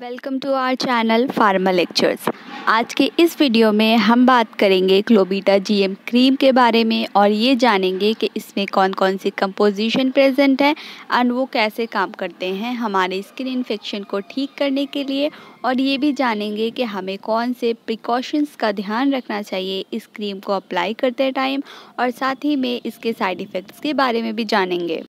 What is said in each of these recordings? Welcome to our channel pharma lectures. आज के इस वीडियो में हम बात करेंगे क्लोबीटा जीएम क्रीम के बारे में और ये जानेंगे कि इसमें कौन कौन सी कंपोजिशन प्रेजेंट है और वो कैसे काम करते हैं हमारे स्किन इन्फेक्शन को ठीक करने के लिए। और ये भी जानेंगे कि हमें कौन से प्रिकॉशंस का ध्यान रखना चाहिए इस क्रीम को अप्लाई करते टाइम, और साथ ही में इसके साइड इफ़ेक्ट्स के बारे में भी जानेंगे।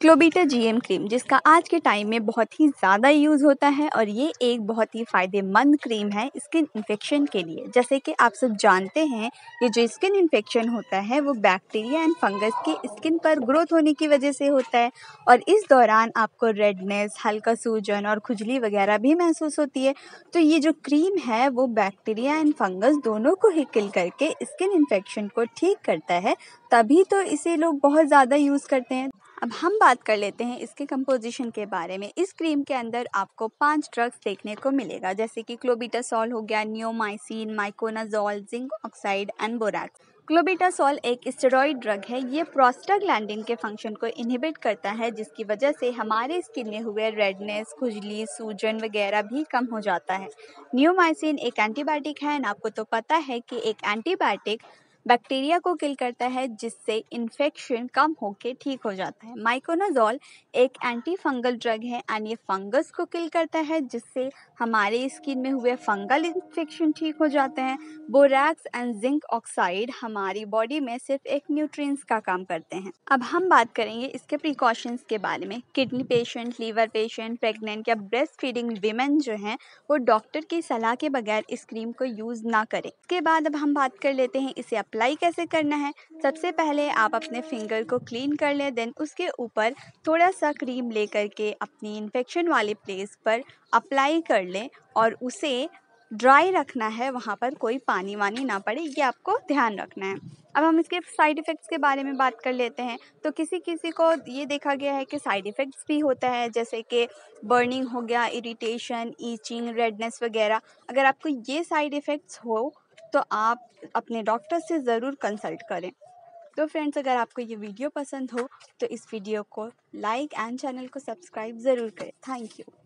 क्लोबीटा जीएम क्रीम जिसका आज के टाइम में बहुत ही ज़्यादा यूज़ होता है और ये एक बहुत ही फ़ायदेमंद क्रीम है स्किन इन्फेक्शन के लिए। जैसे कि आप सब जानते हैं ये जो स्किन इन्फेक्शन होता है वो बैक्टीरिया एंड फंगस के स्किन पर ग्रोथ होने की वजह से होता है, और इस दौरान आपको रेडनेस, हल्का सूजन और खुजली वगैरह भी महसूस होती है। तो ये जो क्रीम है वो बैक्टीरिया एंड फंगस दोनों को ही किल करके स्किन इन्फेक्शन को ठीक करता है, तभी तो इसे लोग बहुत ज़्यादा यूज़ करते हैं। अब हम बात कर लेते हैं इसके कंपोजिशन के बारे में। इस क्रीम के अंदर आपको 5 ड्रग्स देखने को मिलेगा, जैसे कि क्लोबीटासॉल हो गया, neomycin, miconazole, zinc oxide and borax. Clobetasol एक स्टेरॉइड ड्रग है। ये प्रोस्टाग्लैंडिन के फंक्शन को इनहिबिट करता है, जिसकी वजह से हमारे स्किन में हुए रेडनेस, खुजली, सूजन वगैरह भी कम हो जाता है। नियोमाइसिन एक एंटीबायोटिक है, एंड आपको तो पता है कि एक एंटीबायोटिक बैक्टीरिया को किल करता है, जिससे इन्फेक्शन कम होकर ठीक हो जाता है। माइकोनाजोल एक एंटी फंगल ड्रग है, एंड ये फंगस को किल करता है, जिससे हमारे स्किन में हुए फंगल इन्फेक्शन ठीक हो जाते हैं। बोरैक्स एंड जिंक ऑक्साइड हमारी बॉडी में सिर्फ एक न्यूट्रिएंट्स का काम करते हैं। अब हम बात करेंगे इसके प्रिकॉशंस के बारे में। Kidney patient, liver patient, pregnant या ब्रेस्ट फीडिंग वीमेन जो हैं वो डॉक्टर की सलाह के बगैर इस क्रीम को यूज़ ना करें। इसके बाद अब हम बात कर लेते हैं इसे अप्लाई कैसे करना है। सबसे पहले आप अपने फिंगर को क्लीन कर लें, देन उसके ऊपर थोड़ा सा क्रीम ले करके अपनी इन्फेक्शन वाले प्लेस पर अप्लाई कर लें, और उसे ड्राई रखना है, वहाँ पर कोई पानी वानी ना पड़े, ये आपको ध्यान रखना है। अब हम इसके साइड इफ़ेक्ट्स के बारे में बात कर लेते हैं। तो किसी किसी को ये देखा गया है कि साइड इफ़ेक्ट्स भी होता है, जैसे कि बर्निंग हो गया, इरिटेशन, ईचिंग, रेडनेस वगैरह। अगर आपको ये साइड इफ़ेक्ट्स हो तो आप अपने डॉक्टर से ज़रूर कंसल्ट करें। तो फ्रेंड्स, अगर आपको ये वीडियो पसंद हो तो इस वीडियो को लाइक एंड चैनल को सब्सक्राइब ज़रूर करें। Thank you.